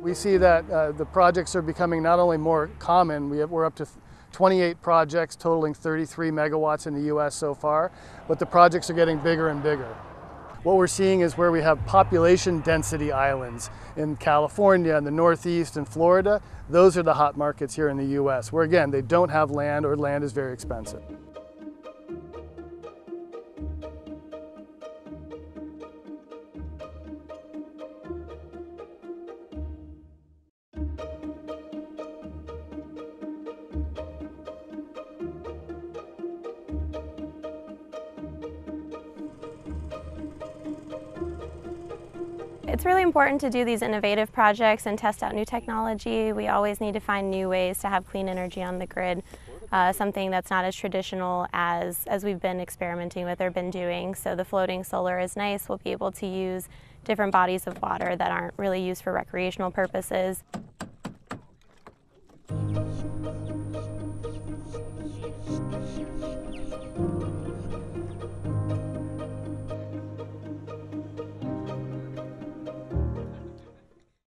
We see that the projects are becoming not only more common, we're up to 28 projects totaling 33 megawatts in the U.S. so far, but the projects are getting bigger and bigger. What we're seeing is where we have population density islands in California and the Northeast and Florida. Those are the hot markets here in the U.S. where, again, they don't have land or land is very expensive. It's really important to do these innovative projects and test out new technology. We always need to find new ways to have clean energy on the grid, something that's not as traditional as we've been experimenting with or been doing. So the floating solar is nice. We'll be able to use different bodies of water that aren't really used for recreational purposes.